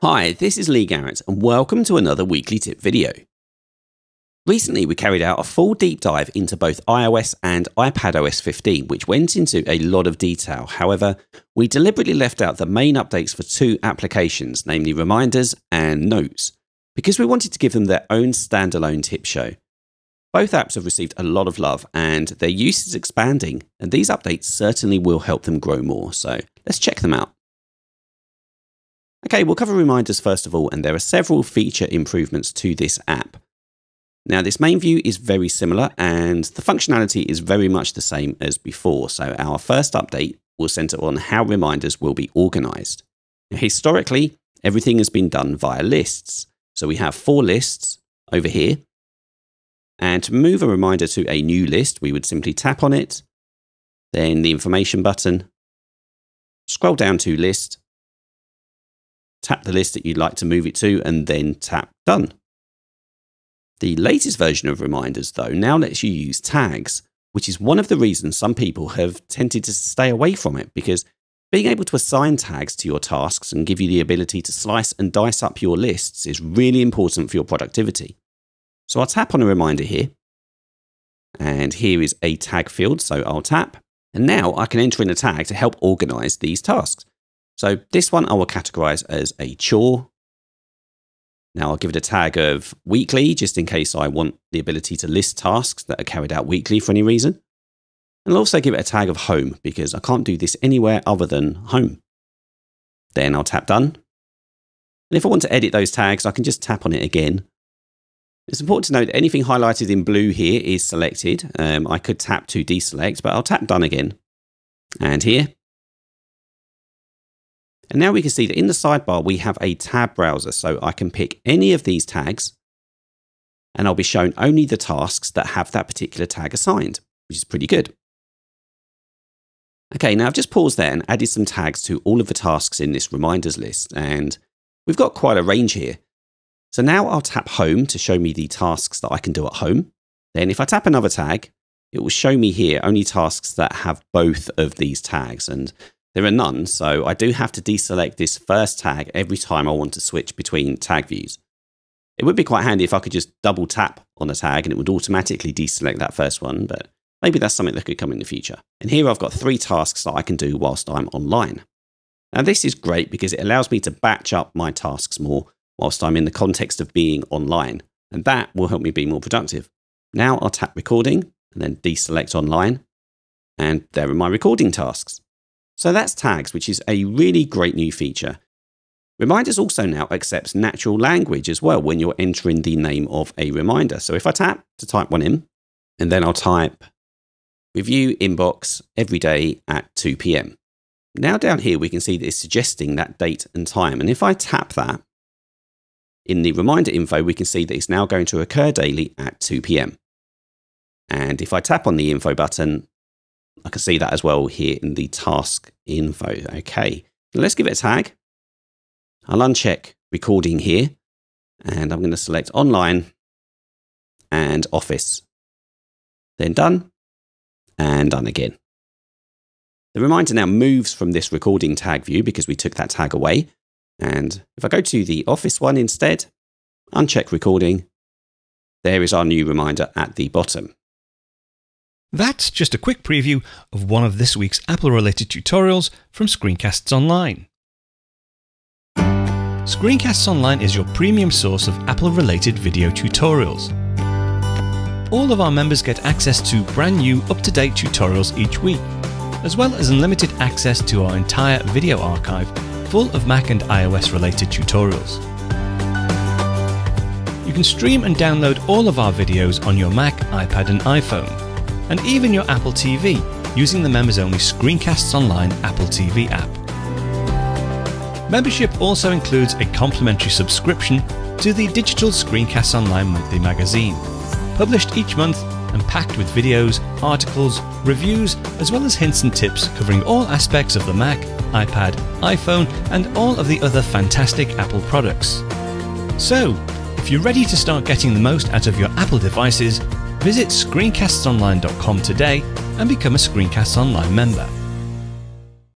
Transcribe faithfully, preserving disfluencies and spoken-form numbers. Hi, this is Lee Garrett and welcome to another weekly tip video. Recently we carried out a full deep dive into both iOS and iPadOS fifteen, which went into a lot of detail. However, we deliberately left out the main updates for two applications, namely Reminders and Notes, because we wanted to give them their own standalone tip show. Both apps have received a lot of love and their use is expanding, and these updates certainly will help them grow more, so let's check them out. Okay, we'll cover Reminders first of all, and there are several feature improvements to this app. Now, this main view is very similar and the functionality is very much the same as before, so our first update will center on how reminders will be organized. Now, historically, everything has been done via lists, so we have four lists over here, and to move a reminder to a new list, we would simply tap on it, then the information button, scroll down to list, tap the list that you'd like to move it to, and then tap done. The latest version of Reminders, though, now lets you use tags, which is one of the reasons some people have tended to stay away from it, because being able to assign tags to your tasks and give you the ability to slice and dice up your lists is really important for your productivity. So I'll tap on a reminder here, and here is a tag field, so I'll tap, and now I can enter in a tag to help organize these tasks. So this one I will categorize as a chore. Now I'll give it a tag of weekly, just in case I want the ability to list tasks that are carried out weekly for any reason. And I'll also give it a tag of home, because I can't do this anywhere other than home. Then I'll tap done. And if I want to edit those tags, I can just tap on it again. It's important to note that anything highlighted in blue here is selected. Um, I could tap to deselect, but I'll tap done again. And here. And now we can see that in the sidebar, we have a tab browser, so I can pick any of these tags and I'll be shown only the tasks that have that particular tag assigned, which is pretty good. Okay, now I've just paused there and added some tags to all of the tasks in this reminders list, and we've got quite a range here. So now I'll tap home to show me the tasks that I can do at home. Then if I tap another tag, it will show me here only tasks that have both of these tags, and there are none, so I do have to deselect this first tag every time I want to switch between tag views. It would be quite handy if I could just double tap on a tag and it would automatically deselect that first one, but maybe that's something that could come in the future. And here I've got three tasks that I can do whilst I'm online. Now this is great because it allows me to batch up my tasks more whilst I'm in the context of being online, and that will help me be more productive. Now I'll tap recording and then deselect online, and there are my recording tasks. So that's tags, which is a really great new feature. Reminders also now accepts natural language as well when you're entering the name of a reminder. So if I tap to type one in, and then I'll type review inbox every day at two p m. Now down here, we can see that it's suggesting that date and time. And if I tap that in the reminder info, we can see that it's now going to occur daily at two p m. And if I tap on the info button, I can see that as well here in the task info. Okay, let's give it a tag. I'll uncheck recording here, and I'm going to select online and office. Then done and done again. The reminder now moves from this recording tag view because we took that tag away. And if I go to the office one instead, uncheck recording, there is our new reminder at the bottom. That's just a quick preview of one of this week's Apple-related tutorials from Screencasts Online. Screencasts Online is your premium source of Apple-related video tutorials. All of our members get access to brand new, up-to-date tutorials each week, as well as unlimited access to our entire video archive full of Mac and iOS-related tutorials. You can stream and download all of our videos on your Mac, iPad and iPhone, and even your Apple T V using the members-only Screencasts Online Apple T V app. Membership also includes a complimentary subscription to the digital Screencasts Online monthly magazine, published each month and packed with videos, articles, reviews, as well as hints and tips covering all aspects of the Mac, iPad, iPhone, and all of the other fantastic Apple products. So, if you're ready to start getting the most out of your Apple devices, visit Screencasts Online dot com today and become a Screencasts Online member.